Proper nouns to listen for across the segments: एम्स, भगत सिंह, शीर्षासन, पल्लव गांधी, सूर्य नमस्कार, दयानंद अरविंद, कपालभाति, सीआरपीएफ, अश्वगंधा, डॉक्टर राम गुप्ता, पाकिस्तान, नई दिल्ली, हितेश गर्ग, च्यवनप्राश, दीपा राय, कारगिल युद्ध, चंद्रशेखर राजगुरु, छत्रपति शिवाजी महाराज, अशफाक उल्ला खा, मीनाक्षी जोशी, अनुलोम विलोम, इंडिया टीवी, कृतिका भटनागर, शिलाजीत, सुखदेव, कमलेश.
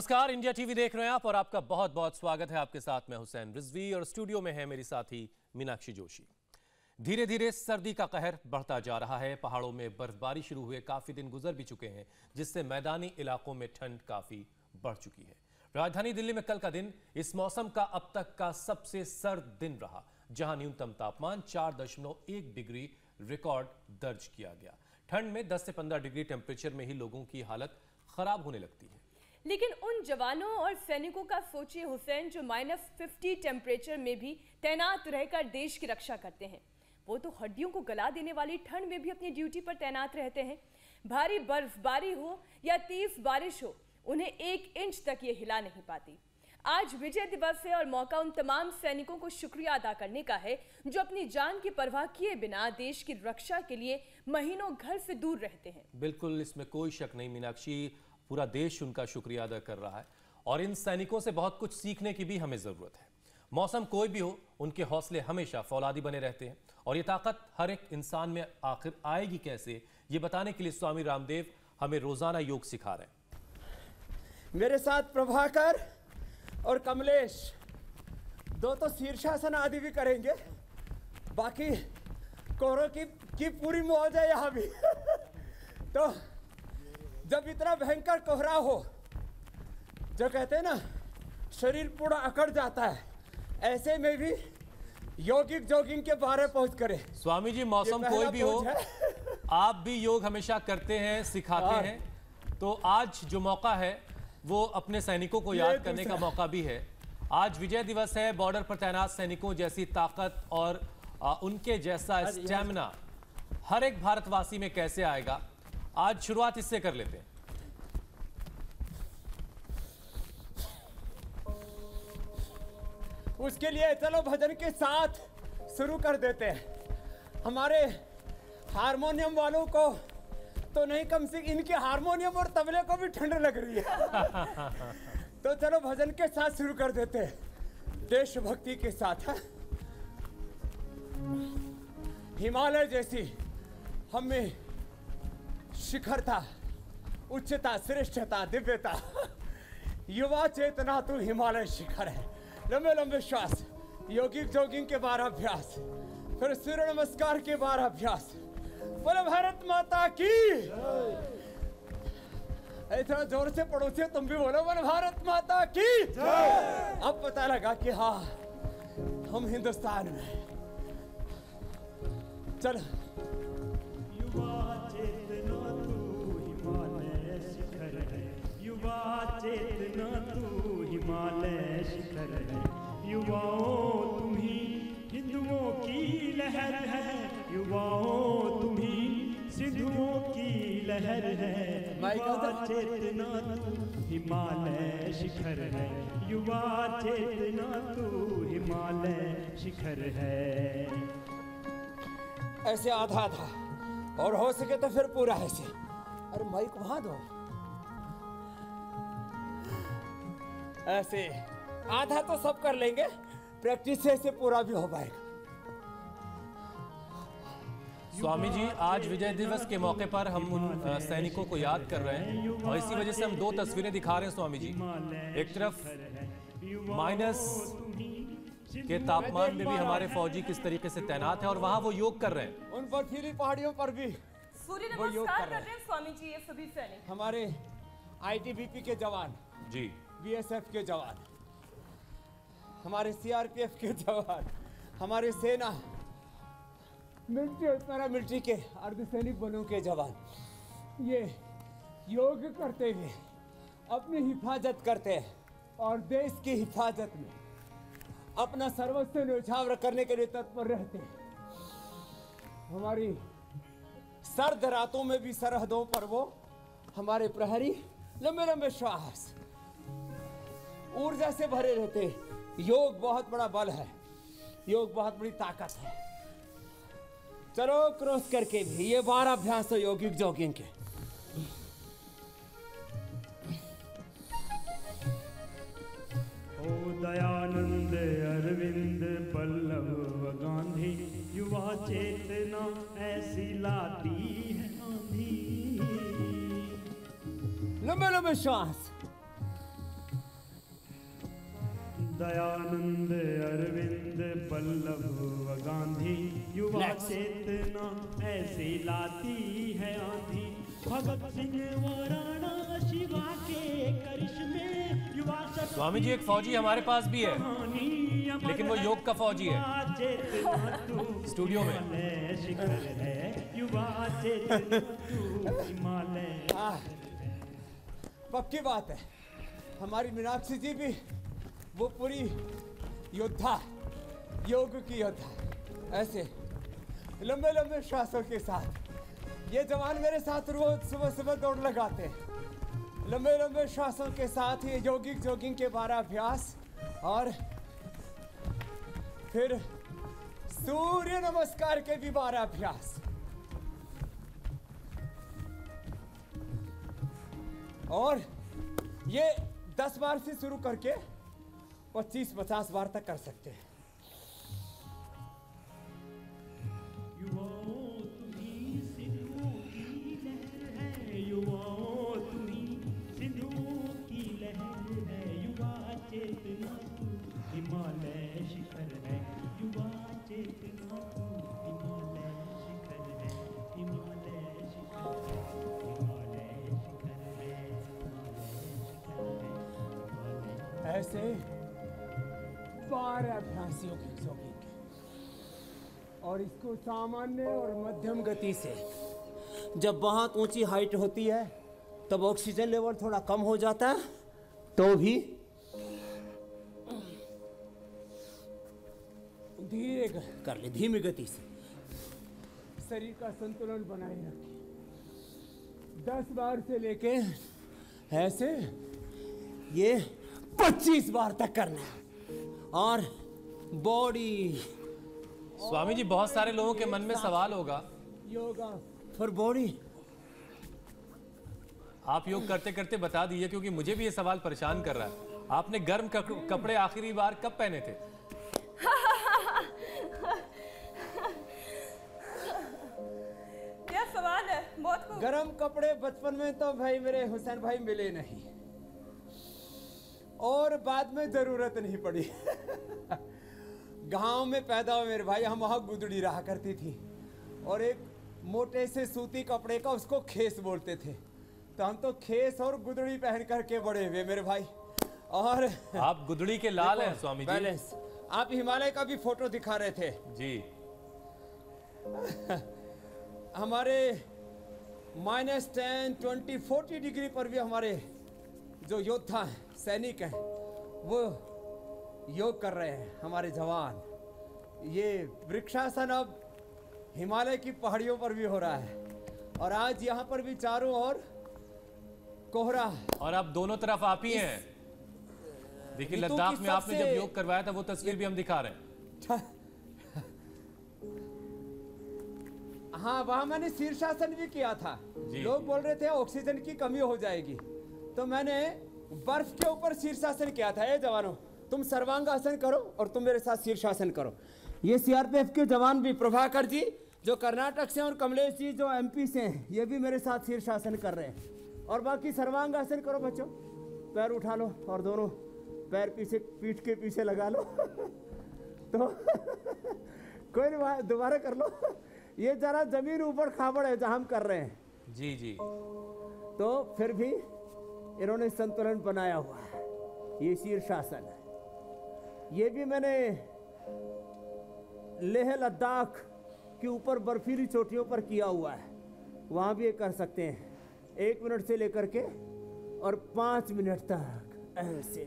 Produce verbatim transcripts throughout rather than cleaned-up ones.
नमस्कार, इंडिया टीवी देख रहे हैं आप और आपका बहुत बहुत स्वागत है। आपके साथ मैं हुसैन रिजवी और स्टूडियो में है मेरी साथी मीनाक्षी जोशी। धीरे धीरे सर्दी का कहर बढ़ता जा रहा है। पहाड़ों में बर्फबारी शुरू हुए काफी दिन गुजर भी चुके हैं, जिससे मैदानी इलाकों में ठंड काफी बढ़ चुकी है। राजधानी दिल्ली में कल का दिन इस मौसम का अब तक का सबसे सर्द दिन रहा, जहां न्यूनतम तापमान चार दशमलव एक डिग्री रिकॉर्ड दर्ज किया गया। ठंड में दस से पंद्रह डिग्री टेम्परेचर में ही लोगों की हालत खराब होने लगती है। लेकिन उन जवानों और सैनिकों का सोचिए हुसैन, जो माइनस फिफ्टी टेम्परेचर में भी तैनात रहकर देश की रक्षा करते हैं। वो तो हड्डियों को गला देने वाली ठंड में भी अपनी ड्यूटी पर तैनात रहते हैं। भारी बर्फबारी हो या तेज बारिश हो, उन्हें एक इंच तक ये हिला नहीं पाती। आज विजय दिवस है और मौका उन तमाम सैनिकों को शुक्रिया अदा करने का है, जो अपनी जान की परवाह किए बिना देश की रक्षा के लिए महीनों घर से दूर रहते हैं। बिल्कुल, इसमें कोई शक नहीं मीनाक्षी, पूरा देश उनका शुक्रिया अदा कर रहा है और इन सैनिकों से बहुत कुछ सीखने की भी हमें ज़रूरत है। मौसम कोई भी हो, उनके हौसले हमेशा फौलादी बने रहते हैं और ये ताकत हर एक इंसान में आखिर आएगी कैसे, ये बताने के लिए स्वामी रामदेव हमें रोज़ाना योग सिखा रहे हैं। मेरे साथ प्रभाकर और कमलेश दो तो शीर्षासन आदि भी करेंगे, बाकी कोरों की, की पूरी मौज है यहाँ भी। तो जब इतना भयंकर कोहरा हो, जो कहते हैं ना, शरीर पूरा अकड़ जाता है, ऐसे में भी योगिक जोगिंग के बारे पहुंच करें। स्वामी जी, मौसम कोई भी हो, आप भी योग हमेशा करते हैं, सिखाते हैं, तो आज जो मौका है वो अपने सैनिकों को याद करने का मौका भी है। आज विजय दिवस है। बॉर्डर पर तैनात सैनिकों जैसी ताकत और आ, उनके जैसा स्टैमिना हर एक भारतवासी में कैसे आएगा, आज शुरुआत इससे कर लेते हैं। उसके लिए चलो भजन के साथ शुरू कर देते हैं। हमारे हारमोनियम वालों को तो नहीं, कम से इनके हारमोनियम और तबले को भी ठंड लग रही है। तो चलो भजन के साथ शुरू कर देते हैं, देशभक्ति के साथ। हिमालय जैसी हमें शिखर था, उच्चता, श्रेष्ठता, दिव्यता। युवा चेतना तू हिमालय शिखर है। लंबे लंबे श्वास, योगिक जोगिंग के बारह अभ्यास, फिर सूर्य नमस्कार के बारह अभ्यास। बोलो भारत माता की। इतना जोर से पड़ोसी तुम भी बोलो, बोलो भारत माता की। अब पता लगा कि हाँ, हम हिंदुस्तान में। चलो युवा चेतना तू हिमालय शिखर है। युवाओं तुम ही हिंदुओं की लहर है। युवाओं तुम ही सिंधुओं की लहर है। युवा चेतना तू हिमालय शिखर है। युवा चेतना तू हिमालय शिखर है। ऐसे आधा आधा और हो सके तो फिर पूरा ऐसे। अरे माइक वहां दो। ऐसे आधा तो सब कर लेंगे, प्रैक्टिस से ऐसे पूरा भी हो पाएगा। स्वामी जी, आज विजय दिवस के मौके पर हम उन सैनिकों को याद कर रहे हैं और इसी वजह से हम दो तस्वीरें दिखा रहे हैं। स्वामी जी, एक तरफ माइनस के तापमान में भी हमारे फौजी किस तरीके से तैनात है और वहाँ वो योग कर रहे हैं। उन बर्फीली पहाड़ियों पर भी सूर्य नमस्कार कर रहे हैं। स्वामी जी, ये सभी सैनिक हमारे आईटीबीपी के जवान जी, बीएसएफ के जवान, हमारे सीआरपीएफ के जवान, हमारे सेना मिलिट्री और पैरा मिलिट्री के अर्धसैनिक बलों के जवान, ये योग करते हुए अपनी हिफाजत करते हैं और देश की हिफाजत में अपना सर्वस्व न्यौछावर करने के लिए तत्पर रहते हैं। हमारी सर्द रातों में भी सरहदों पर वो हमारे प्रहरी लंबे लंबे श्वास, ऊर्जा से भरे रहते। योग बहुत बड़ा बल है, योग बहुत बड़ी ताकत है। चलो क्रॉस करके भी ये बारह अभ्यास हो योगिक जॉगिंग के। ओ दयानंद अरविंद पल्लव गांधी, युवा चेतना ऐसी लाती है आंधी। लंबे लंबे श्वास, दयानंद अरविंद पल्लव गांधी, युवा चेतना ऐसी लाती है आंधी। भगत सिंह महाराणा शिवा के करिश्मे, युवा स्वामी जी एक फौजी हमारे पास भी है लेकिन वो योग का फौजी है स्टूडियो में। युवा पक्की बात है हमारी मीनाक्षी जी भी वो पूरी योद्धा, योग की योद्धा, ऐसे लंबे लंबे श्वासों के साथ। ये जवान मेरे साथ रोज सुबह सुबह दौड़ लगाते हैं, लंबे लंबे श्वासों के साथ ये योगिक जोगिंग के बारह अभ्यास और फिर सूर्य नमस्कार के भी बारह अभ्यास। और ये दस बार से शुरू करके पच्चीस पचास बार तक कर सकते हैं। ऐसे बारह अभ्यास योगिक जोगिंग और इसको सामान्य और मध्यम गति से। जब बहुत ऊंची हाइट होती है तब ऑक्सीजन लेवल थोड़ा कम हो जाता है, तो भी धीरे कर ले, धीमी गति से शरीर का संतुलन बनाए रखें। दस बार से लेके ऐसे ये पच्चीस बार तक करना और बॉडी। स्वामी जी बहुत सारे लोगों के मन में सवाल होगा योगा फॉर बॉडी। आप योग करते करते बता दीजिए क्योंकि मुझे भी ये सवाल परेशान कर रहा है। आपने गर्म कपड़े आखिरी बार कब पहने थे? क्या सवाल है, बहुत। गर्म कपड़े बचपन में तो भाई मेरे हुसैन भाई मिले नहीं और बाद में जरूरत नहीं पड़ी। गांव में पैदा हुए मेरे भाई, हम वहाँ गुदड़ी रहा करती थी और एक मोटे से सूती कपड़े का, उसको खेस बोलते थे, तो हम तो खेस और गुदड़ी पहन करके बड़े हुए मेरे भाई। और आप गुदड़ी के लाल हैं स्वामी जी। बैलेंस। आप हिमालय का भी फोटो दिखा रहे थे जी। हमारे minus ten twenty forty degree पर भी हमारे जो योद्धा हैं, सैनिक हैं, वो योग कर रहे हैं हमारे जवान। ये वृक्षासन अब हिमालय की पहाड़ियों पर भी हो रहा है और आज यहाँ पर भी चारों ओर कोहरा। और आप दोनों तरफ आप ही हैं। देखिए लद्दाख में आपने जब योग करवाया था वो तस्वीर भी हम दिखा रहे हैं। हाँ, वहाँ मैंने शीर्षासन भी किया था। लोग बोल रहे थे ऑक्सीजन की कमी हो जाएगी, तो मैंने बर्फ के ऊपर शीर्षासन किया था। ये जवानों तुम सर्वांगासन करो और तुम मेरे साथ शीर्षासन करो। ये सीआरपीएफ के जवान भी, प्रभाकर जी जो कर्नाटक से और कमलेश जी जो एमपी से हैं, ये भी मेरे साथ शीर्षासन कर रहे हैं। और बाकी सर्वांगासन करो बच्चों, पैर उठा लो और दोनों पैर पीछे पीठ के पीछे लगा लो। तो कोई नहीं, दोबारा कर लो। ये जरा जमीन ऊपर खाबड़ है जहाँ हम कर रहे हैं जी जी। तो फिर भी इन्होंने संतुलन बनाया हुआ है, ये शीर्षासन है। ये भी मैंने लेह लद्दाख के ऊपर बर्फीली चोटियों पर किया हुआ है, वहाँ भी ये कर सकते हैं। एक मिनट से लेकर के और पाँच मिनट तक ऐसे।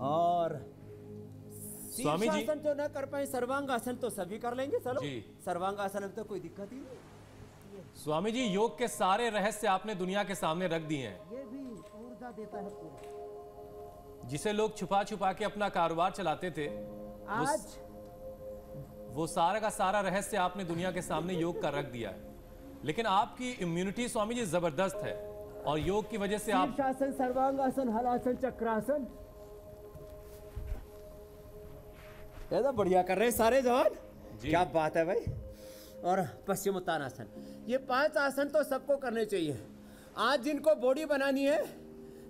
और शीर्षासन तो ना कर पाए, सर्वांगासन तो सभी कर लेंगे। चलो सर्वांगासन में तो कोई दिक्कत ही नहीं। स्वामी जी योग के सारे रहस्य आपने दुनिया के सामने रख दिए हैं। ये भी ऊर्जा देता है पूरा। जिसे लोग छुपा छुपा के अपना कारोबार चलाते थे, आज वो सारा का सारा रहस्य आपने दुनिया के सामने योग का रख दिया है। लेकिन आपकी इम्यूनिटी स्वामी जी जबरदस्त है और योग की वजह से आप शीर्षासन, सर्वांगासन, हलासन, चक्रासन ऐसा बढ़िया कर रहे हैं सारे जवान। क्या बात है भाई। और पश्चिमोत्तानासन, ये पांच आसन तो सबको करने चाहिए। आज जिनको बॉडी बनानी है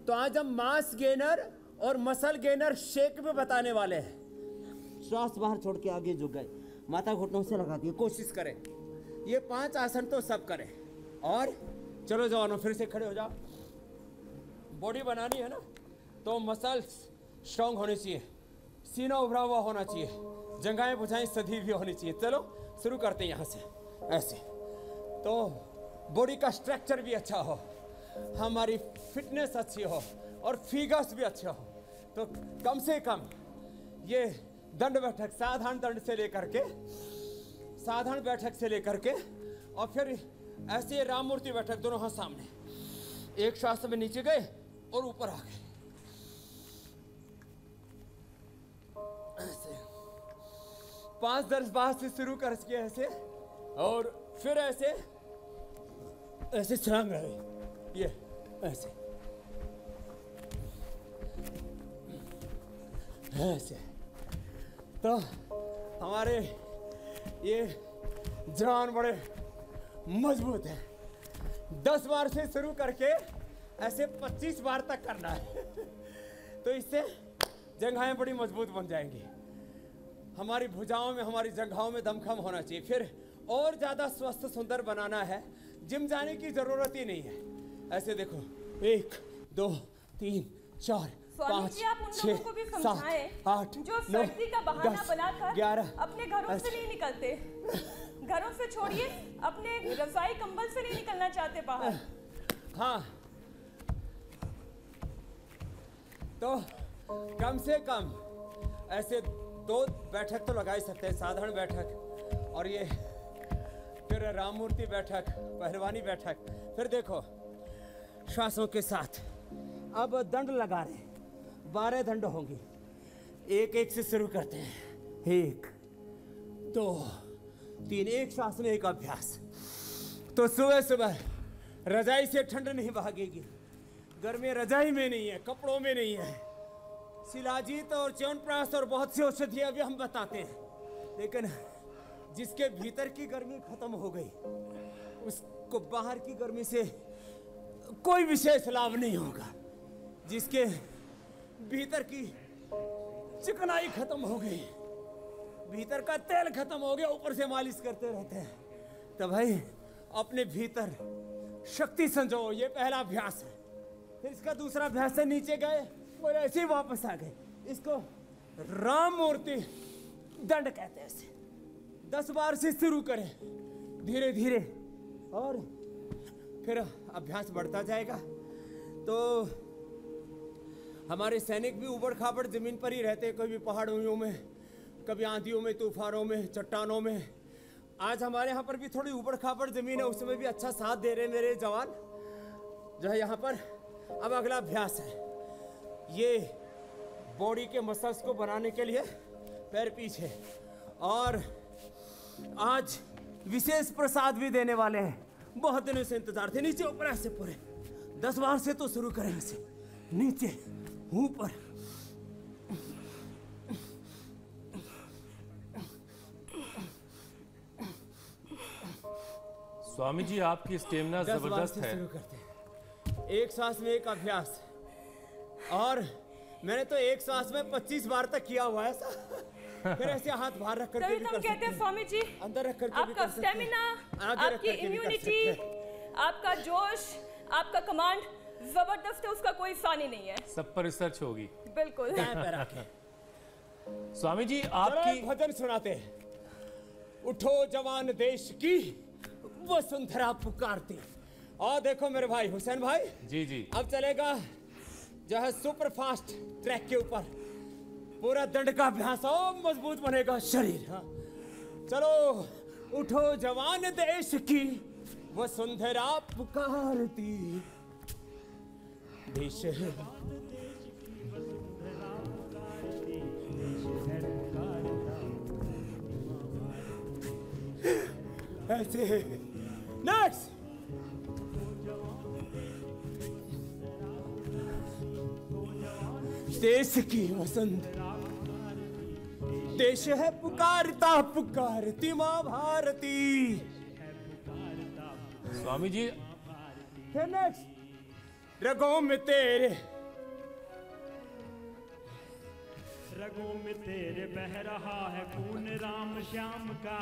तो आज हम मास गेनर और मसल गेनर शेक में बताने वाले हैं। श्वास बाहर छोड़ के आगे झुक गए, माथा घुटनों से लगा दिए। कोशिश करें, ये पांच आसन तो सब करें। और चलो जवानों, फिर से खड़े हो जाओ। बॉडी बनानी है ना, तो मसल्स स्ट्रांग होने चाहिए, सीना उभरा हुआ होना चाहिए, जंघाएं भुजाएं सधी हुई होनी चाहिए। चलो शुरू करते हैं यहाँ से, ऐसे तो बॉडी का स्ट्रक्चर भी अच्छा हो, हमारी फिटनेस अच्छी हो और फिगर्स भी अच्छे हो। तो कम से कम ये दंड बैठक, साधारण दंड से लेकर के साधारण बैठक से लेकर के और फिर ऐसे राम मूर्ति बैठक, दोनों हाथ सामने, एक श्वास में नीचे गए और ऊपर आ गए, ऐसे पांच दर्ज बाहर से शुरू करके ऐसे, और फिर ऐसे ऐसे छलांग रहे, ये ऐसे ऐसे। तो हमारे ये जवान बड़े मजबूत हैं। दस बार से शुरू करके ऐसे पच्चीस बार तक करना है तो इससे जंघाएं बड़ी मजबूत बन जाएंगी। हमारी भुजाओं में, हमारी जंघाओं में दमखम होना चाहिए। फिर और ज़्यादा स्वस्थ सुंदर बनाना है, जिम जाने की ज़रूरत ही नहीं है। ऐसे देखो, एक दो तीन चार पाँच छः सात आठ नौ दस ग्यारह। अपने घरों से नहीं निकलते, घरों से छोड़िए, अपने रजाई कंबल से नहीं निकलना चाहते बाहर। हाँ, तो कम से कम ऐसे दो बैठक तो लगा ही सकते हैं, साधारण बैठक और ये फिर राम मूर्ति बैठक, पहलवानी बैठक। फिर देखो श्वासों के साथ अब दंड लगा रहे, बारह दंड होंगे। एक एक से शुरू करते हैं, एक दो तीन, एक श्वास में एक अभ्यास। तो सुबह सुबह रजाई से ठंड नहीं भागेगी, गर्मी रजाई में नहीं है, कपड़ों में नहीं है। शिलाजीत और च्यवनप्राश और बहुत सी औषधियाँ भी हम बताते हैं, लेकिन जिसके भीतर की गर्मी खत्म हो गई उसको बाहर की गर्मी से कोई विशेष लाभ नहीं होगा। जिसके भीतर की चिकनाई खत्म हो गई, भीतर का तेल खत्म हो गया, ऊपर से मालिश करते रहते हैं। तो भाई अपने भीतर शक्ति संजो, ये पहला अभ्यास है। फिर इसका दूसरा अभ्यास है, नीचे गए और ऐसे ही वापस आ गए। इसको राम मूर्ति दंड कहते हैं। इसे दस बार से शुरू करें, धीरे धीरे, और फिर अभ्यास बढ़ता जाएगा। तो हमारे सैनिक भी ऊबड़ खाबड़ ज़मीन पर ही रहते हैं, कभी पहाड़ों में, कभी आंधियों में, तूफानों में, चट्टानों में। आज हमारे यहाँ पर भी थोड़ी ऊबड़ खाबड़ ज़मीन है, उसमें भी अच्छा साथ दे रहे मेरे जवान जो है यहाँ पर। अब अगला अभ्यास है, ये बॉडी के मसल्स को बनाने के लिए पैर पीछे, और आज विशेष प्रसाद भी देने वाले हैं, बहुत दिनों से इंतजार थे। नीचे ऊपर ऐसे पूरे दस बार से तो शुरू करें, इसे नीचे ऊपर। स्वामी जी आपकी स्टेमिना जबरदस्त है। शुरू करते हैं, एक सांस में एक अभ्यास, और मैंने तो एक सांस में पच्चीस बार तक किया हुआ है। फिर ऐसे हाथ बाहर रख करके भी कर सकते हैं, स्वामी जी अंदर रख करके भी कर सकते हैं। आपका स्टेमिना, आपकी इम्यूनिटी, आपका जोश, आपका कमांड जबरदस्त है, उसका कोई सानी नहीं है। सब पर रिसर्च होगी, बिल्कुल। स्वामी जी आपकी भजन सुनाते हैं, उठो जवान देश की वसुंधरा पुकारती। और देखो मेरे भाई हुसैन भाई जी जी, अब चलेगा जो है सुपर फास्ट ट्रैक के ऊपर, पूरा दंड का अभ्यास हो, मजबूत बनेगा शरीर। हाँ, चलो उठो जवान देश की वसुंधरा पुकारती, देश है ऐसे। नेक्स्ट, देश की वसुंधरा, देश है पुकारता पुकारती माँ भारती। स्वामी जी रगों में तेरे रगों में तेरे बह रहा है खून राम श्याम का,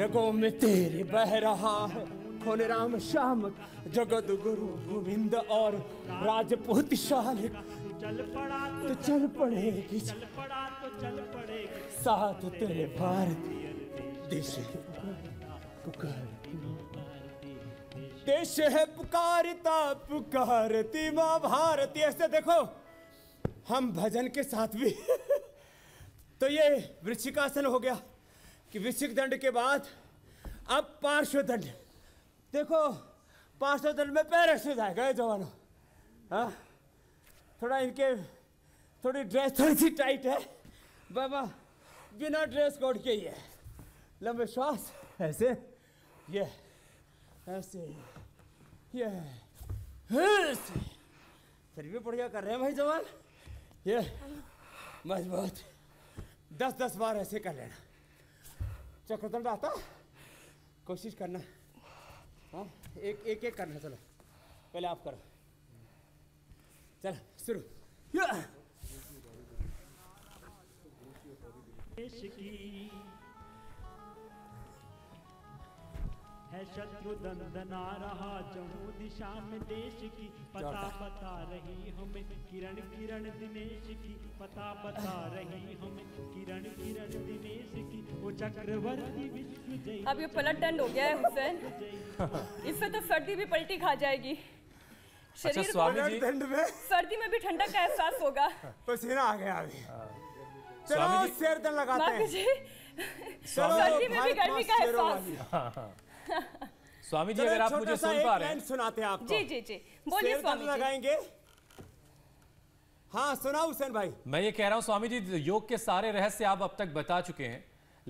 रगों में तेरे बह रहा है खून राम श्याम, जगत गुरु गोविंद और राजपूत शालिक, चल पड़ा तो चल पड़ेगी, चल पड़ा तो चल पड़ेगी, साथ तेरे भारत देश है पुकारती, देश है पुकारता पुकारती माँ भारती। ऐसे देखो हम भजन के साथ भी तो ये वृश्चिकासन हो गया कि वृश्चिक दंड के बाद अब पार्श्व दंड। देखो पार्श्व दंड में पैर ऐसे जाए गए जवानों, हाँ थोड़ा इनके थोड़ी ड्रेस थोड़ी सी टाइट है बाबा, बिना ड्रेस कोड के ही है, लंबे श्वास ऐसे, ये ऐसे, ये ऐसे, फिर भी बढ़िया कर रहे हैं भाई जवान, ये मजबूत, दस दस बार ऐसे कर लेना, चक्रदंड आता, कोशिश करना, हाँ एक एक एक करना। चलो पहले आप करो, चलो शुरू। है शत्रु दंदन आ रहा जहू दिशा में देश की, पता बता रही हमें किरण किरण दिनेश की, पता बता रही हमें किरण किरण दिनेश की, वो चक्रवर्ती विश्वजयी। अब ये पलटन हो गया है हुसैन, इससे तो सर्दी भी पलटी खा जाएगी। शरीर में सर्दी में भी ठंडक का एहसास होगा, पसीना आ गया अभी। चलो शेर दन लगाते हैं, सर्दी में भी गर्मी का एहसास। स्वामी जी अगर आप मुझे सुन पा रहे हैं, सुनाते हैं आपको। जी जी जी बोलिए स्वामी जी, लगाएंगे। हाँ सुनाओ हुसैन भाई। मैं ये कह रहा हूँ स्वामी जी, योग के सारे रहस्य आप अब तक बता चुके हैं,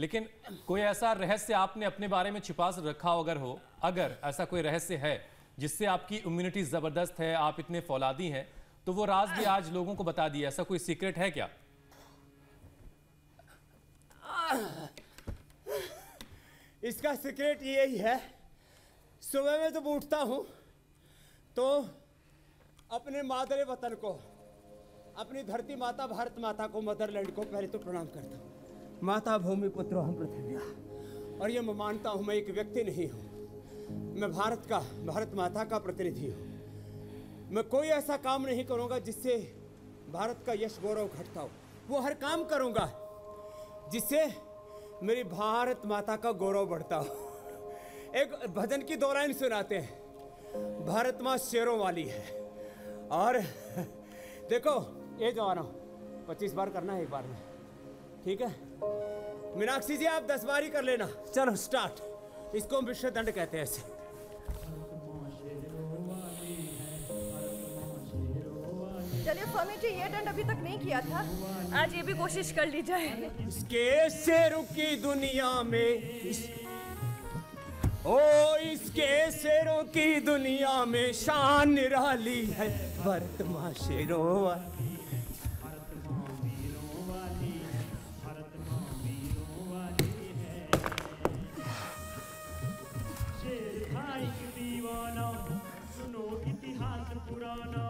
लेकिन कोई ऐसा रहस्य आपने अपने बारे में छिपा रखा अगर हो, अगर ऐसा कोई रहस्य है जिससे आपकी इम्यूनिटी जबरदस्त है, आप इतने फौलादी हैं, तो वो राज भी आज लोगों को बता दिया, ऐसा कोई सीक्रेट है क्या? इसका सीक्रेट यही है, सुबह में जब उठता हूँ तो अपने मादरे वतन को, अपनी धरती माता भारत माता को, मदरलैंड को पहले तो प्रणाम करता हूँ। माता भूमि पुत्रो हम पृथ्वी, और ये मैं मानता हूँ मैं एक व्यक्ति नहीं हूँ, मैं भारत का, भारत माता का प्रतिनिधि हूँ। मैं कोई ऐसा काम नहीं करूँगा जिससे भारत का यश गौरव घटता हो, वो हर काम करूँगा जिससे मेरी भारत माता का गौरव बढ़ता हो। एक भजन की दो लाइन सुनाते हैं, भारत माँ शेरों वाली है। और देखो ये जवानों पच्चीस बार करना है एक बार में, ठीक है? मीनाक्षी जी आप दस बार ही कर लेना। चलो स्टार्ट। इसको हम विश्व दंड कहते हैं ऐसे। चलिए स्वामी जी ये दंड अभी तक नहीं किया था, आज ये भी कोशिश कर ली जाए। इसके शेरों की दुनिया में, ओ इसके शेरों की दुनिया में शान निराली है, भारत माँ शेरों वाली, भारत माँ वीरों वाली, भारत माँ वीरों वाली है। शेर था एक दीवाना, सुनो इतिहास पुराना,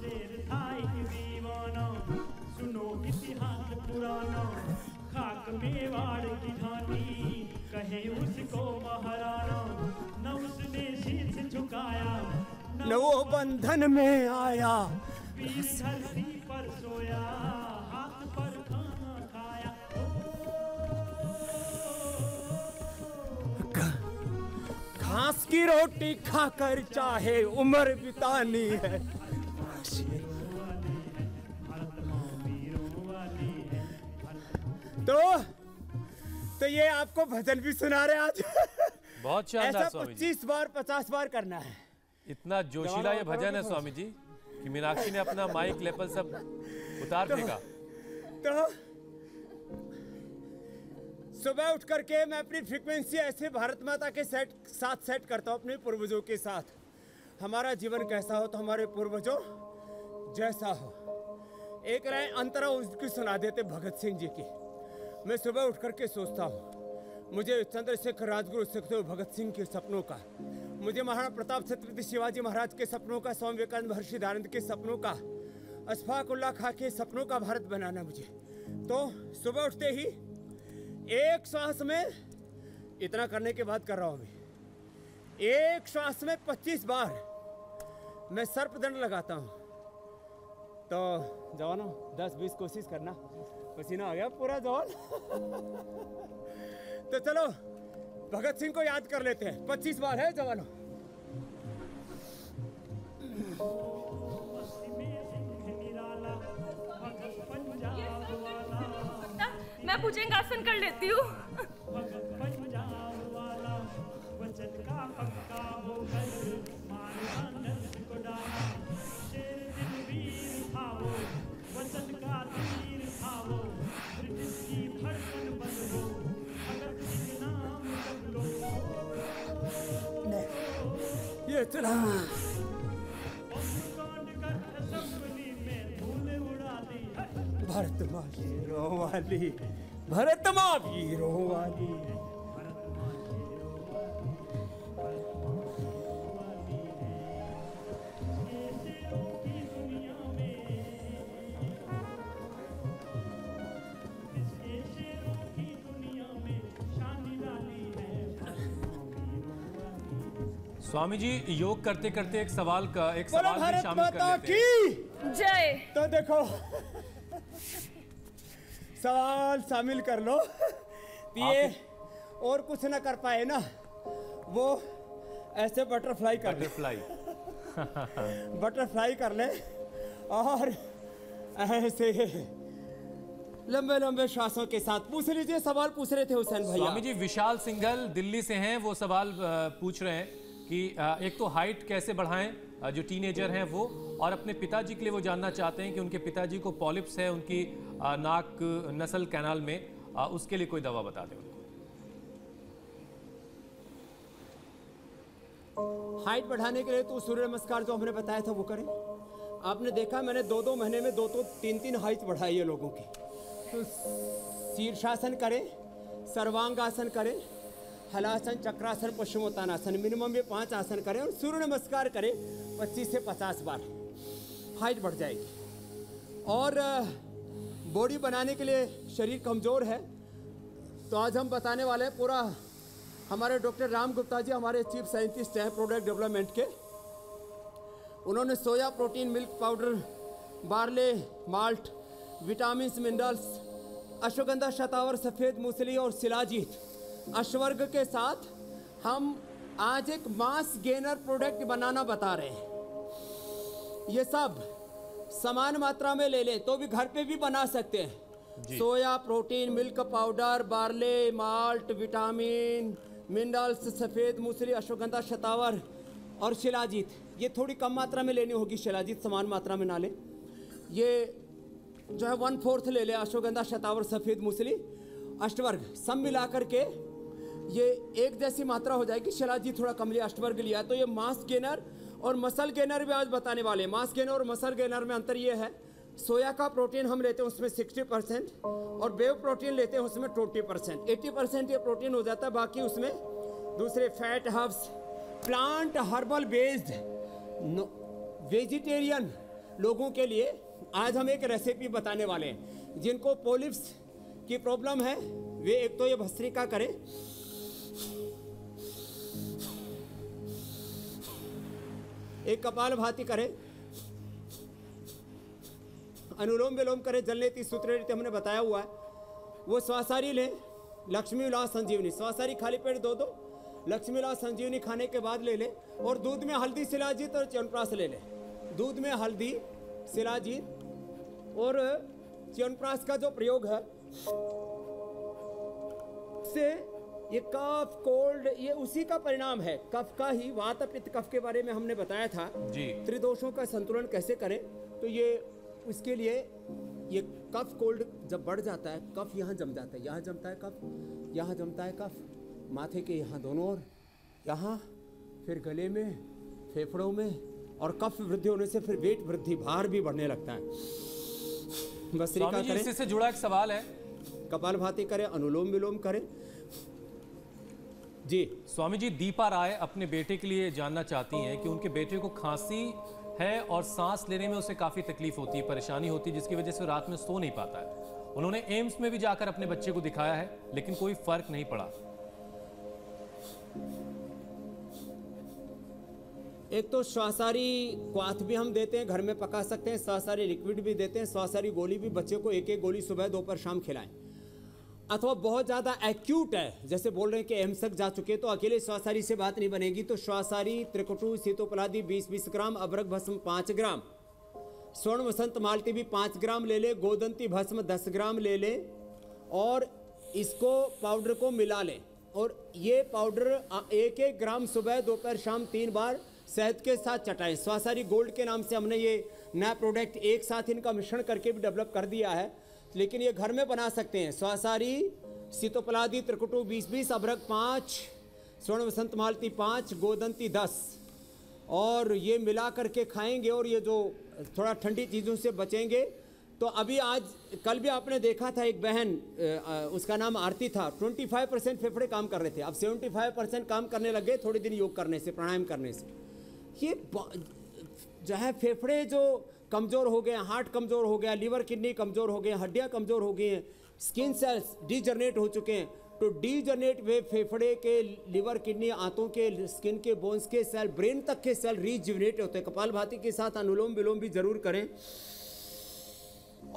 शेर था एक दीवाना, सुनो इतिहास पुराना, खाक मेवाड़ की झांकी कहे उसको महाराणा, न उसने शीश झुकाया, न वो बंधन में आया, बीस धरती पर सोया, हाथ पर खाना खाया। घास की रोटी खाकर चाहे उम्र बितानी है, तो तो ये आपको भजन भी सुना रहे आज। बहुत शानदार। ऐसा पच्चीस बार पचास बार करना है। इतना जोशीला ये भजन है स्वामी जी कि मीनाक्षी ने अपना माइक लेपल सब उतार तो, देगा। तो सुबह उठ करके मैं अपनी फ्रीक्वेंसी ऐसे भारत माता के सेट साथ सेट करता हूँ, अपने पूर्वजों के साथ। हमारा जीवन कैसा हो तो हमारे पूर्वजों जैसा हो। एक राय अंतरा उसकी सुना देते भगत सिंह जी की। मैं सुबह उठ करके सोचता हूँ मुझे चंद्रशेखर राजगुरु सुखदेव भगत सिंह के सपनों का, मुझे महाराणा प्रताप छत्रपति शिवाजी महाराज के सपनों का, स्वामी विवेकानंद महर्षि दयानंद के सपनों का, अशफाक उल्ला खा के सपनों का भारत बनाना मुझे। तो सुबह उठते ही एक सांस में, इतना करने के बाद कर रहा हूँ मैं, एक सांस में पच्चीस बार मैं सर्पदंड लगाता हूँ। तो जवानों दस बीस कोशिश करना, पसीना आ गया पूरा जवान। तो चलो भगत सिंह को याद कर लेते हैं, पच्चीस बार है जवानों। मैं भुजंग आसन कर लेती हूँ। ये चला भारत माँ वीरों वाली, भारत माँ वीरों वाली। स्वामी जी योग करते करते एक सवाल का एक सवाल भी शामिल कर लेते हैं। जय। तो देखो सवाल शामिल कर लो, ये और कुछ ना कर पाए ना वो ऐसे बटरफ्लाई कर बटरफ्लाई बटरफ्लाई कर ले और ऐसे लंबे लंबे श्वासों के साथ पूछ लीजिए। सवाल पूछ रहे थे हुसैन भाई। स्वामी जी विशाल सिंघल दिल्ली से हैं, वो सवाल पूछ रहे हैं कि एक तो हाइट कैसे बढ़ाएं जो टीनेजर हैं वो, और अपने पिताजी के लिए वो जानना चाहते हैं कि उनके पिताजी को पॉलिप्स है उनकी नाक नसल कैनाल में, उसके लिए कोई दवा बता दें उनको। हाइट बढ़ाने के लिए तो सूर्य नमस्कार जो हमने बताया था वो करें। आपने देखा मैंने दो दो महीने में दो दो तीन तीन हाइट बढ़ाई है लोगों की। तो शीर्षासन करें, सर्वांगासन करें, हलासन, चक्रासन, पश्चिमोत्तानासन, मिनिमम ये पांच आसन करें और सूर्य नमस्कार करें पच्चीस से पचास बार, हाइट बढ़ जाएगी। और बॉडी बनाने के लिए शरीर कमज़ोर है तो आज हम बताने वाले हैं पूरा। हमारे डॉक्टर राम गुप्ता जी हमारे चीफ साइंटिस्ट हैं प्रोडक्ट डेवलपमेंट के, उन्होंने soya protein, milk powder, barley, malt, vitamin, minerals, अश्वगंधा, shatavar, safed musli और शिलाजीत अश्वर्ग के साथ हम आज एक मास गेनर प्रोडक्ट बनाना बता रहे हैं। ये सब समान मात्रा में ले लें तो भी घर पे भी बना सकते हैं। Soya protein, milk powder, barley, malt, vitamin, minerals, safed musli, अश्वगंधा, शतावर और शिलाजीत। ये थोड़ी कम मात्रा में लेनी होगी, शिलाजीत समान मात्रा में ना लें। ये जो है वन फोर्थ ले लें, अश्वगंधा, शतावर, सफ़ेद मूसली, अश्वर्ग सब मिला करके ये एक जैसी मात्रा हो जाएगी। शिलाजीत थोड़ा कम लिया, अष्टवर्ग लिया। तो ये मास गेनर और मसल गेनर भी आज बताने वाले हैं। मास गेनर और मसल गेनर में अंतर ये है, सोया का प्रोटीन हम लेते हैं उसमें साठ परसेंट और बेव प्रोटीन लेते हैं उसमें बीस परसेंट। अस्सी परसेंट ये प्रोटीन हो जाता है, बाकी उसमें दूसरे fat, herbs, plant, herbal based vegetarian लोगों के लिए आज हम एक रेसिपी बताने वाले हैं। जिनको पॉलिप्स की प्रॉब्लम है वे एक तो ये भस्त्रिका करें, एक कपालभाति करें, अनुलोम विलोम करें, जलनेति सूत्रनेति हमने बताया हुआ है वो। स्वासारी लें, लक्ष्मी विलास संजीवनी, स्वासारी खाली पेट दो दो लक्ष्मी विलास संजीवनी खाने के बाद ले लें। और दूध में हल्दी, शिलाजीत और च्यवनप्राश ले लें। दूध में हल्दी, शिलाजीत और च्यवनप्राश का जो प्रयोग है से ये कफ, कोल्ड, ये उसी का परिणाम है। कफ का ही वात पित्त कफ के बारे में हमने बताया था जी, त्रिदोषों का संतुलन कैसे करें। तो ये उसके लिए ये कफ कोल्ड जब बढ़ जाता है, कफ यहाँ जम जाता है, यहाँ जमता है कफ, यहाँ जमता है कफ, माथे के यहाँ दोनों ओर, यहाँ फिर गले में, फेफड़ों में, और कफ वृद्धि होने से फिर वेट वृद्धि, भार भी बढ़ने लगता है। बस इससे जुड़ा एक सवाल है, कपालभाति करें, अनुलोम विलोम करें, जी स्वामी जी, दीपा राय अपने बेटे के लिए जानना चाहती हैं कि उनके बेटे को खांसी है और सांस लेने में उसे काफ़ी तकलीफ होती है, परेशानी होती है, जिसकी वजह से रात में सो नहीं पाता है। उन्होंने एम्स में भी जाकर अपने बच्चे को दिखाया है लेकिन कोई फर्क नहीं पड़ा। एक तो शाकाहारी क्वाथ भी हम देते हैं, घर में पका सकते हैं, शाकाहारी लिक्विड भी देते हैं, शाकाहारी गोली भी बच्चे को एक एक गोली सुबह दोपहर शाम खिलाएं। अथवा बहुत ज़्यादा एक्यूट है, जैसे बोल रहे हैं कि एम्स तक जा चुके हैं, तो अकेले शाकाहारी से बात नहीं बनेगी, तो शाकाहारी त्रिकटू सीतोपलादी बीस बीस ग्राम, अभ्रक भस्म पाँच ग्राम, स्वर्ण वसंत मालती भी पाँच ग्राम ले ले, गोदंती भस्म दस ग्राम ले ले और इसको पाउडर को मिला लें। और ये पाउडर एक एक ग्राम सुबह दोपहर शाम तीन बार शहद के साथ चटाएं। स्वासारी गोल्ड के नाम से हमने ये नया प्रोडक्ट एक साथ इनका मिश्रण करके भी डेवलप कर दिया है, लेकिन ये घर में बना सकते हैं। स्वासारी सीतोपलादी त्रिकुटू बीस बीस, अभ्रक पाँच, स्वर्ण वसंत मालती पाँच, गोदंती दस और ये मिला करके खाएंगे और ये जो थोड़ा ठंडी चीज़ों से बचेंगे। तो अभी आज कल भी आपने देखा था एक बहन, उसका नाम आरती था, पच्चीस परसेंट फेफड़े काम कर रहे थे, अब पचहत्तर परसेंट काम करने लगे थोड़े दिन योग करने से, प्राणायाम करने से। ये जो है फेफड़े जो कमज़ोर हो गए, हार्ट कमज़ोर हो गया, लीवर किडनी कमज़ोर हो गए, हड्डियाँ कमज़ोर हो गई हैं, स्किन सेल्स डिजनरेट हो चुके हैं। तो डिजनरेट हुए फेफड़े के, लिवर, किडनी, आंतों के, स्किन के, बोन्स के सेल, ब्रेन तक के सेल रिजुविनेट होते हैं। कपालभाति के साथ अनुलोम विलोम भी जरूर करें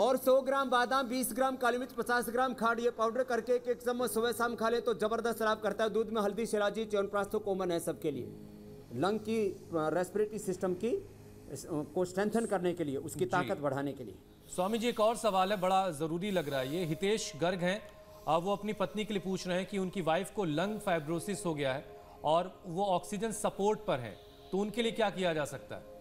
और सौ ग्राम बादाम, बीस ग्राम काली मिर्च, पचास ग्राम खाड़ ये पाउडर करके एक एक चम्मच सुबह शाम खा लें तो जबरदस्त लाभ करता है। दूध में हल्दी, शिलाजी, च्यवनप्राश तो कॉमन है सबके लिए, लंग की, रेस्पिरेटरी सिस्टम की को स्ट्रेंथन करने के लिए, उसकी ताकत बढ़ाने के लिए। स्वामी जी, एक और सवाल है, बड़ा ज़रूरी लग रहा है ये। हितेश गर्ग हैं, अब वो अपनी पत्नी के लिए पूछ रहे हैं कि उनकी वाइफ को लंग फाइब्रोसिस हो गया है और वो ऑक्सीजन सपोर्ट पर है, तो उनके लिए क्या किया जा सकता है?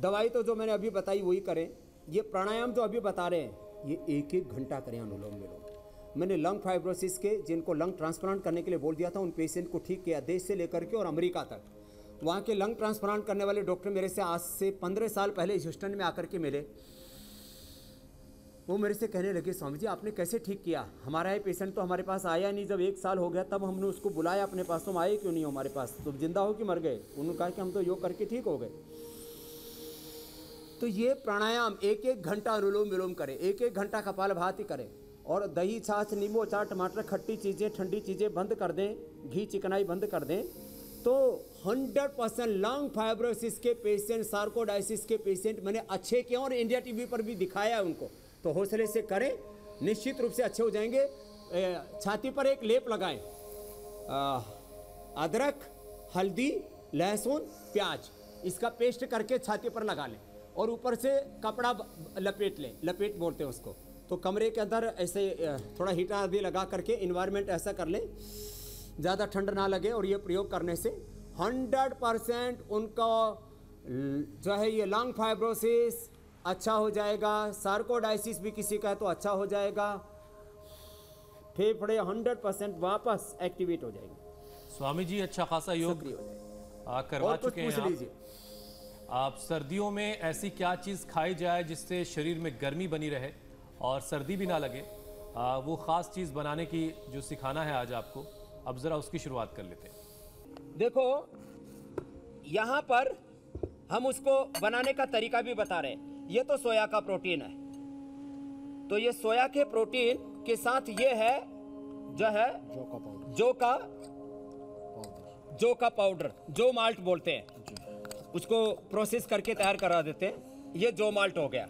दवाई तो जो मैंने अभी बताई वही करें। ये प्राणायाम जो अभी बता रहे हैं ये एक एक घंटा करें, अनुलोम विलोम। मैंने लंग फाइब्रोसिस के जिनको लंग ट्रांसप्लांट करने के लिए बोल दिया था, उन पेशेंट को ठीक किया देश से लेकर के और अमेरिका तक। वहाँ के लंग ट्रांसप्लांट करने वाले डॉक्टर मेरे से आज से पंद्रह साल पहले ह्यूस्टन में आकर के मिले। वो मेरे से कहने लगे, स्वामी जी आपने कैसे ठीक किया, हमारा ये पेशेंट तो हमारे पास आया नहीं, जब एक साल हो गया तब हमने उसको बुलाया अपने पास, तुम आए क्यों नहीं हो हमारे पास, तुम जिंदा हो कि मर गए? उन्होंने कहा कि हम तो योग करके ठीक हो गए। तो ये प्राणायाम एक एक घंटा, अनुलोम विलोम करें, एक एक घंटा कपालभाति करें और दही, छाछ, नींबू अचार, टमाटर, खट्टी चीज़ें, ठंडी चीज़ें बंद कर दें, घी चिकनाई बंद कर दें, तो हंड्रेड परसेंट लंग फाइब्रोसिस के पेशेंट, सार्कोडाइसिस के पेशेंट मैंने अच्छे किए और इंडिया टीवी पर भी दिखाया है उनको। तो हौसले से करें, निश्चित रूप से अच्छे हो जाएंगे। छाती पर एक लेप लगाएं, अदरक, हल्दी, लहसुन, प्याज, इसका पेस्ट करके छाती पर लगा लें और ऊपर से कपड़ा लपेट लें, लपेट बोलते हैं उसको। तो कमरे के अंदर ऐसे थोड़ा हीटर आदि लगा करके इन्वायरमेंट ऐसा कर लें, ज़्यादा ठंड ना लगे, और ये प्रयोग करने से हंड्रेड परसेंट उनका जो है ये लंग फाइब्रोसिस अच्छा हो जाएगा, सार्कोडाइसिस भी किसी का है तो अच्छा हो जाएगा, फेफड़े हंड्रेड परसेंट वापस एक्टिवेट हो जाएंगे। स्वामी जी, अच्छा खासा योग आ, करवा चुके हैं आप। आप सर्दियों में ऐसी क्या चीज़ खाई जाए जिससे शरीर में गर्मी बनी रहे और सर्दी भी ना लगे, आ, वो ख़ास चीज़ बनाने की जो सिखाना है आज आपको, अब ज़रा उसकी शुरुआत कर लेते हैं। देखो यहाँ पर हम उसको बनाने का तरीका भी बता रहे हैं। ये तो सोया का प्रोटीन है, तो ये सोया के प्रोटीन के साथ ये है जो है जो का पाउडर, जो का पाउडर, जो का पाउडर, जो माल्ट बोलते हैं उसको, प्रोसेस करके तैयार करा देते हैं। ये जो माल्ट हो गया,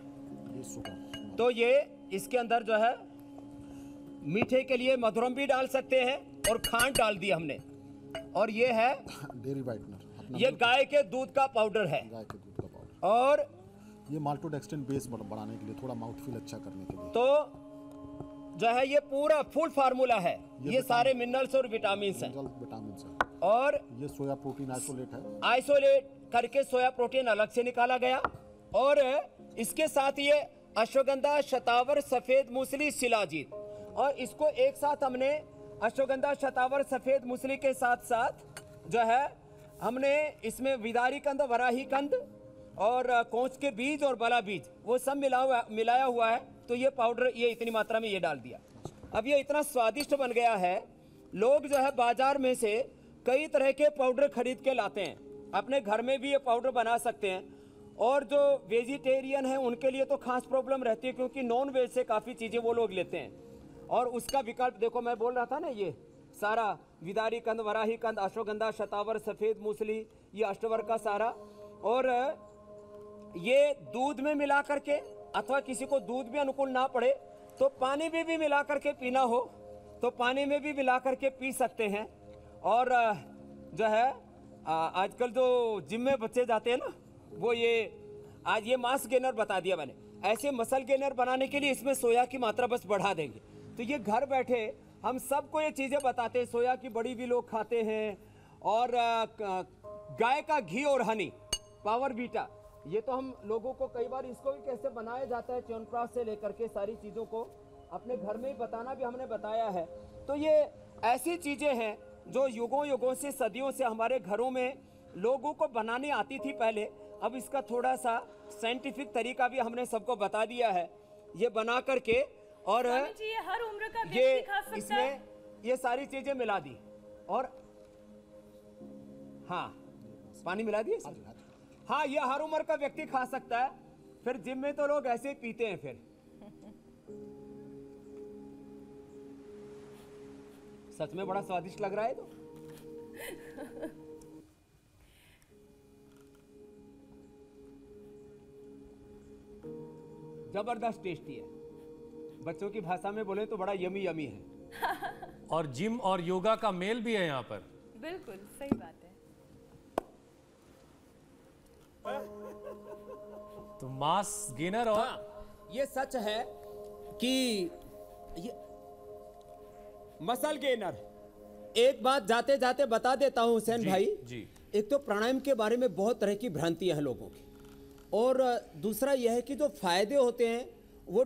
तो ये इसके अंदर जो है मीठे के लिए मधुरम भी डाल सकते हैं और खांड डाल दी हमने। और ये है डेयरी व्हाइटनर, ये गाय के दूध का पाउडर है, गाय के दूध का पाउडर। और ये माल्टोडेक्सट्रिन बेस बढ़ाने के लिए, थोड़ा माउथ फील अच्छा करने के लिए। तो जो है ये पूरा फुल फार्मूला है, ये, ये सारे मिनरल्स और विटामिन्स हैं। विटामिन्स हैं। और ये सोया प्रोटीन आइसोलेट है, आइसोलेट करके सोया प्रोटीन अलग से निकाला गया। और इसके साथ ये अश्वगंधा, शतावर, सफेद मूसली, शिलाजीत, और इसको एक साथ हमने अश्वगंधा, शतावर, सफेद मूसली के साथ साथ जो है हमने इसमें विदारी कंद, वराही कंद और कोंच के बीज और बला बीज, वो सब मिला हुआ मिलाया हुआ है। तो ये पाउडर ये इतनी मात्रा में ये डाल दिया। अब ये इतना स्वादिष्ट बन गया है, लोग जो है बाजार में से कई तरह के पाउडर खरीद के लाते हैं, अपने घर में भी ये पाउडर बना सकते हैं। और जो वेजिटेरियन हैं उनके लिए तो खास प्रॉब्लम रहती है, क्योंकि नॉन वेज से काफ़ी चीज़ें वो लोग लेते हैं। और उसका विकल्प देखो, मैं बोल रहा था ना, ये सारा विदारी कंद, वराही कंद, अश्वगंधा, शतावर, सफ़ेद मूसली, ये अष्टवर का सारा, और ये दूध में मिला करके, अथवा किसी को दूध भी अनुकूल ना पड़े तो पानी में भी मिला करके पीना हो तो पानी में भी मिला करके पी सकते हैं। और जो है आजकल जो जिम में बच्चे जाते हैं ना, वो ये आज ये मास गेनर बता दिया मैंने, ऐसे मसल गेनर बनाने के लिए इसमें सोया की मात्रा बस बढ़ा देंगे। तो ये घर बैठे हम सबको ये चीज़ें बताते हैं। सोया की बड़ी भी लोग खाते हैं, और गाय का घी और हनी, पावर बीटा, ये तो हम लोगों को कई बार इसको भी कैसे बनाया जाता है च्यवनप्राश से लेकर के सारी चीज़ों को अपने घर में ही बताना भी हमने बताया है। तो ये ऐसी चीज़ें हैं जो युगों युगों से, सदियों से हमारे घरों में लोगों को बनाने आती थी पहले। अब इसका थोड़ा सा साइंटिफिक तरीका भी हमने सबको बता दिया है, ये बना करके। और ये हर उम्र का व्यक्ति खा सकता है, इसमें ये सारी चीज़ें मिला दी। और हाँ, पानी मिला दिए, हाँ, यह हर उम्र का व्यक्ति खा सकता है। फिर जिम में तो लोग ऐसे ही पीते हैं, फिर सच में बड़ा स्वादिष्ट लग रहा है। तो जबरदस्त टेस्टी है, बच्चों की भाषा में बोले तो बड़ा यमी यमी है। और जिम और योगा का मेल भी है यहाँ पर। बिल्कुल सही बात है। तो मास गेनर, और हाँ, ये सच है कि ये मसल गेनर, एक बात जाते जाते बता देता हूँ हुसैन भाई जी। एक तो प्राणायाम के बारे में बहुत तरह की भ्रांतियाँ हैं लोगों की, और दूसरा यह है कि जो फायदे होते हैं वो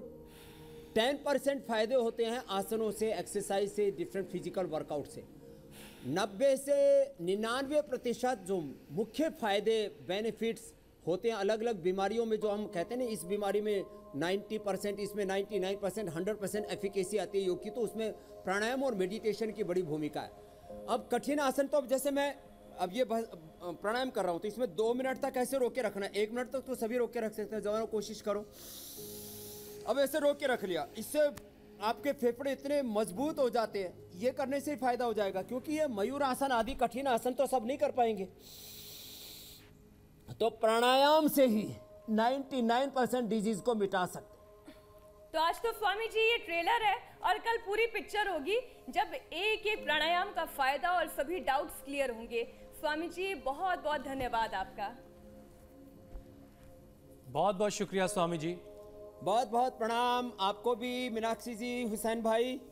टेन परसेंट फायदे होते हैं आसनों से, एक्सरसाइज से, डिफरेंट फिजिकल वर्कआउट से। नब्बे से निन्यानवे प्रतिशत जो मुख्य फायदे, बेनिफिट्स होते हैं अलग अलग बीमारियों में, जो हम कहते हैं ना, इस बीमारी में नब्बे परसेंट, इसमें निन्यानवे परसेंट, सौ परसेंट एफिकेसी आती है योग की, तो उसमें प्राणायाम और मेडिटेशन की बड़ी भूमिका है। अब कठिन आसन, तो अब जैसे मैं अब ये प्राणायाम कर रहा हूँ, तो इसमें दो मिनट तक ऐसे रोके रखना है, एक मिनट तक तो सभी रोके रख सकते हैं, जवानों कोशिश करो। अब ऐसे रोके रख लिया, इससे आपके फेफड़े इतने मजबूत हो जाते हैं, ये करने से ही फायदा हो जाएगा, क्योंकि ये मयूर आसन आदि कठिन आसन तो सब नहीं कर पाएंगे। तो प्राणायाम से ही निन्यानवे परसेंट डिजीज को मिटा सकते। तो आज तो स्वामी जी ये ट्रेलर है, और कल पूरी पिक्चर होगी, जब एक एक प्राणायाम का फायदा और सभी डाउट्स क्लियर होंगे। स्वामी जी बहुत बहुत धन्यवाद आपका, बहुत बहुत शुक्रिया स्वामी जी, बहुत बहुत प्रणाम आपको भी मीनाक्षी जी, हुसैन भाई।